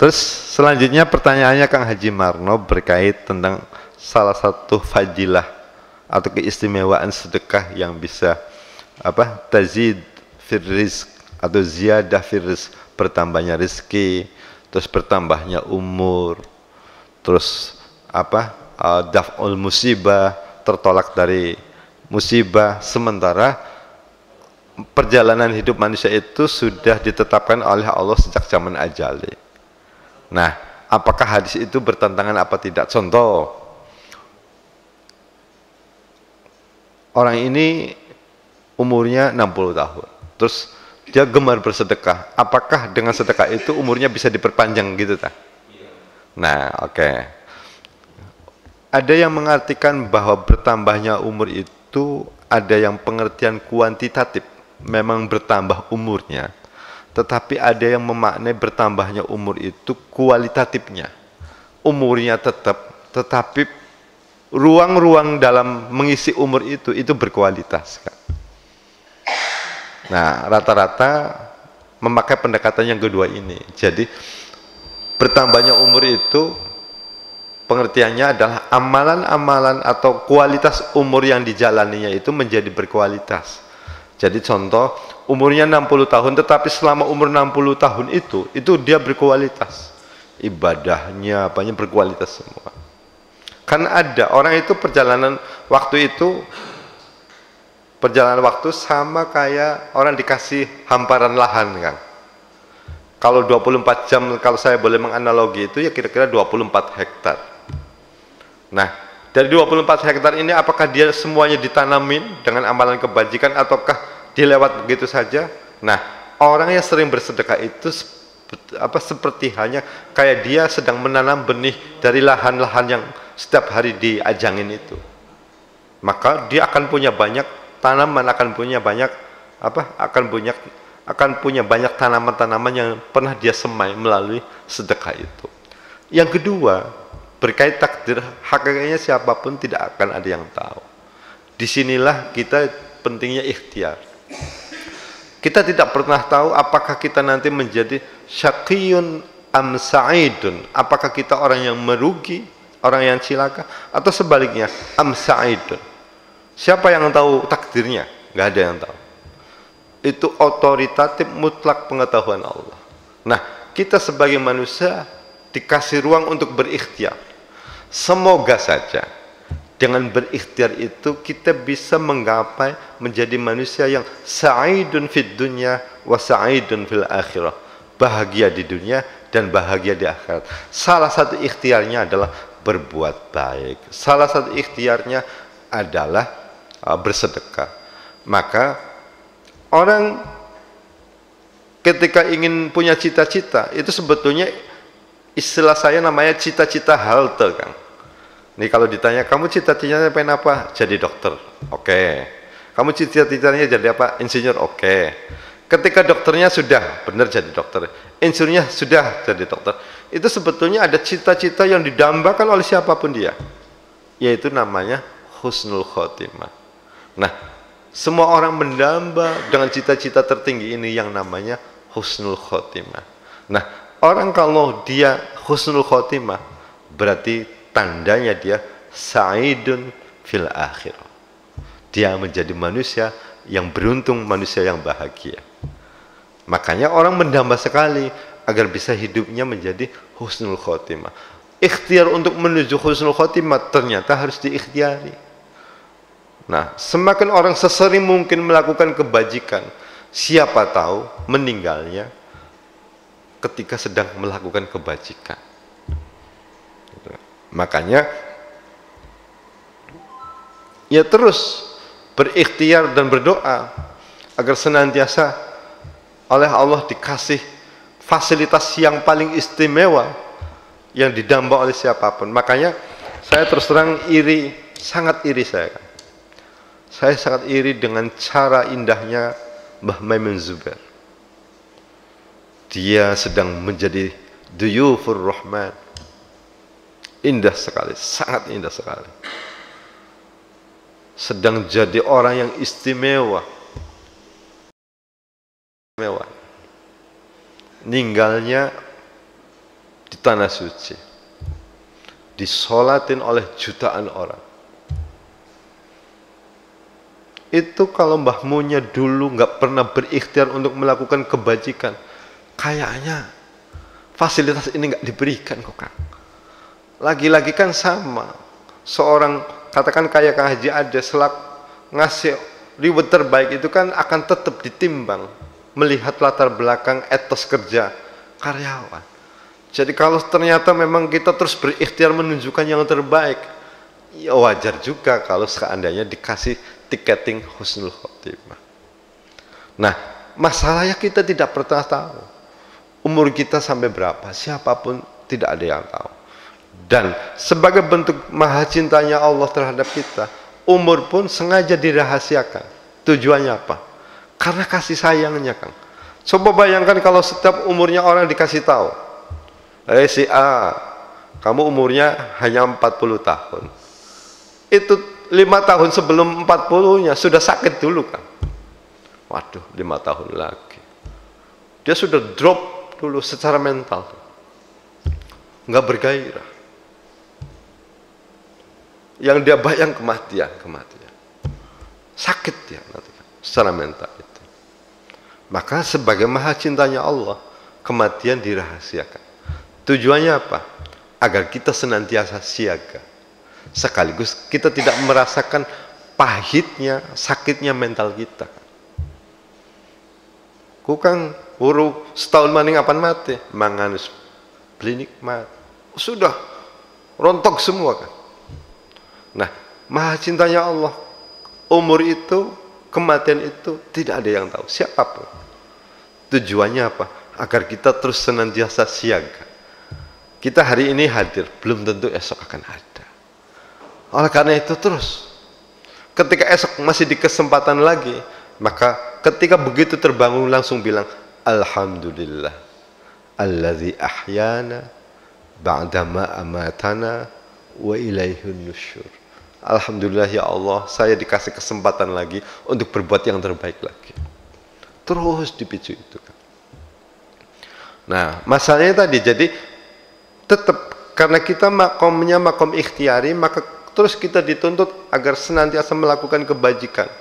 Terus selanjutnya pertanyaannya Kang Haji Marno berkait tentang salah satu fadilah atau keistimewaan sedekah yang bisa Tazid Firizq atau Ziyadah Firizq, bertambahnya rezeki, terus bertambahnya umur, terus Daf'ul Musibah, tertolak dari musibah. Sementara perjalanan hidup manusia itu sudah ditetapkan oleh Allah sejak zaman ajali. Nah, apakah hadis itu bertentangan apa tidak? Contoh, orang ini umurnya 60 tahun, terus dia gemar bersedekah. Apakah dengan sedekah itu umurnya bisa diperpanjang gitu, tak? Nah, oke. Ada yang mengartikan bahwa bertambahnya umur itu ada yang pengertian kuantitatif, memang bertambah umurnya. Tetapi ada yang memaknai bertambahnya umur itu kualitatifnya. Umurnya tetap, tetapi ruang-ruang dalam mengisi umur itu berkualitas. Nah, rata-rata memakai pendekatan yang kedua ini. Jadi bertambahnya umur itu pengertiannya adalah amalan-amalan atau kualitas umur yang dijalaninya itu menjadi berkualitas. Jadi contoh, umurnya 60 tahun, tetapi selama umur 60 tahun itu dia berkualitas. Ibadahnya, apanya berkualitas semua. Kan ada, orang itu perjalanan waktu sama kayak orang dikasih hamparan lahan, kan. Kalau 24 jam, kalau saya boleh menganalogi itu, ya kira-kira 24 hektar. Nah, dari 24 hektar ini apakah dia semuanya ditanamin dengan amalan kebajikan ataukah dilewat begitu saja? Nah, orang yang sering bersedekah itu seperti hanya kayak dia sedang menanam benih dari lahan-lahan yang setiap hari diajangin itu. Maka dia akan punya banyak tanaman, akan punya banyak tanaman-tanaman yang pernah dia semai melalui sedekah itu. Yang kedua, berkait takdir, hakikatnya siapapun tidak akan ada yang tahu. Disinilah kita pentingnya ikhtiar. Kita tidak pernah tahu apakah kita nanti menjadi syaqiyun am sa'idun, apakah kita orang yang merugi, orang yang cilaka, atau sebaliknya am sa'idun. Siapa yang tahu takdirnya? Nggak ada yang tahu. Itu otoritatif mutlak pengetahuan Allah. Nah, kita sebagai manusia dikasih ruang untuk berikhtiar. Semoga saja dengan berikhtiar itu kita bisa menggapai menjadi manusia yang sa'idun fid dunya wa sa'idun fil akhirah. Bahagia di dunia dan bahagia di akhirat. Salah satu ikhtiarnya adalah berbuat baik. Salah satu ikhtiarnya adalah bersedekah. Maka orang ketika ingin punya cita-cita, itu sebetulnya istilah saya namanya cita-cita halte, kan. Nih kalau ditanya, kamu cita-citanya pengen apa? Jadi dokter, oke. Kamu cita-citanya jadi apa? Insinyur, oke. Ketika dokternya sudah benar jadi dokter, insinyurnya sudah jadi dokter, itu sebetulnya ada cita-cita yang didambakan oleh siapapun dia, yaitu namanya husnul khotimah. Nah, semua orang mendamba dengan cita-cita tertinggi ini yang namanya husnul khotimah. Nah, orang kalau dia husnul khotimah, berarti tandanya dia sa'idun fil akhir. Dia menjadi manusia yang beruntung, manusia yang bahagia. Makanya orang mendamba sekali agar bisa hidupnya menjadi husnul khotimah. Ikhtiar untuk menuju husnul khotimah ternyata harus diikhtiari. Nah, semakin orang sesering mungkin melakukan kebajikan, siapa tahu meninggalnya ketika sedang melakukan kebajikan. Makanya ya terus berikhtiar dan berdoa agar senantiasa oleh Allah dikasih fasilitas yang paling istimewa yang didamba oleh siapapun. Makanya saya terus terang iri, sangat iri saya. Saya sangat iri dengan cara indahnya Mbah Maimun Zubair. Dia sedang menjadi duyufur rahman. Indah sekali, sangat indah sekali. Sedang jadi orang yang istimewa. Ninggalnya di tanah suci, disolatin oleh jutaan orang. Itu kalau mbahmunya dulu nggak pernah berikhtiar untuk melakukan kebajikan, kayaknya fasilitas ini nggak diberikan kok, Kang. Lagi-lagi kan sama, seorang katakan kayak Kang Haji Ades selak ngasih reward terbaik itu kan akan tetap ditimbang melihat latar belakang etos kerja karyawan. Jadi kalau ternyata memang kita terus berikhtiar menunjukkan yang terbaik, ya wajar juga kalau seandainya dikasih tiketing Husnul Khotimah. Nah, masalahnya kita tidak pernah tahu umur kita sampai berapa, siapapun tidak ada yang tahu. Dan sebagai bentuk maha cintanya Allah terhadap kita, umur pun sengaja dirahasiakan. Tujuannya apa? Karena kasih sayangnya, Kang. Coba bayangkan kalau setiap umurnya orang dikasih tahu, si A, kamu umurnya hanya 40 tahun. Itu 5 tahun sebelum 40-nya sudah sakit dulu, Kang. Waduh, 5 tahun lagi. Dia sudah drop dulu secara mental, nggak bergairah. Yang dia bayang kematian, sakit dia nanti secara mental itu. Maka sebagai maha cintanya Allah, kematian dirahasiakan. Tujuannya apa? Agar kita senantiasa siaga, sekaligus kita tidak merasakan pahitnya, sakitnya mental kita. Ku Kang urung setahun maning apan mati, manganus beli nikmat, sudah rontok semua, Kan. Nah, maha cintanya Allah, umur itu, kematian itu tidak ada yang tahu siapapun. Tujuannya apa? Agar kita terus senantiasa siaga. Kita hari ini hadir, belum tentu esok akan ada. Oleh karena itu terus, ketika esok masih di kesempatan lagi, maka ketika begitu terbangun langsung bilang, Alhamdulillah, alladzi ahyana ba'dama amatana wa ilaihun nusyur. Alhamdulillah ya Allah, saya dikasih kesempatan lagi untuk berbuat yang terbaik lagi. Terus dipicu itu, Kan. Nah, masalahnya tadi, jadi tetap karena kita makomnya makom ikhtiari, maka terus kita dituntut agar senantiasa melakukan kebajikan,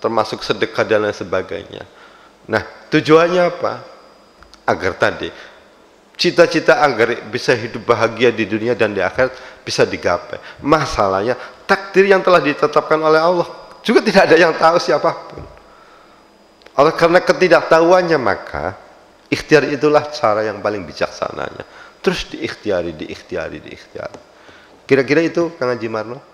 termasuk sedekah dan lain sebagainya. Nah, tujuannya apa? Agar tadi cita-cita agar bisa hidup bahagia di dunia dan di akhirat bisa digapai. Masalahnya takdir yang telah ditetapkan oleh Allah juga tidak ada yang tahu siapapun. Oleh karena ketidaktahuannya, maka ikhtiar itulah cara yang paling bijaksananya. Terus diikhtiari. Kira-kira itu, Kang Haji Marno.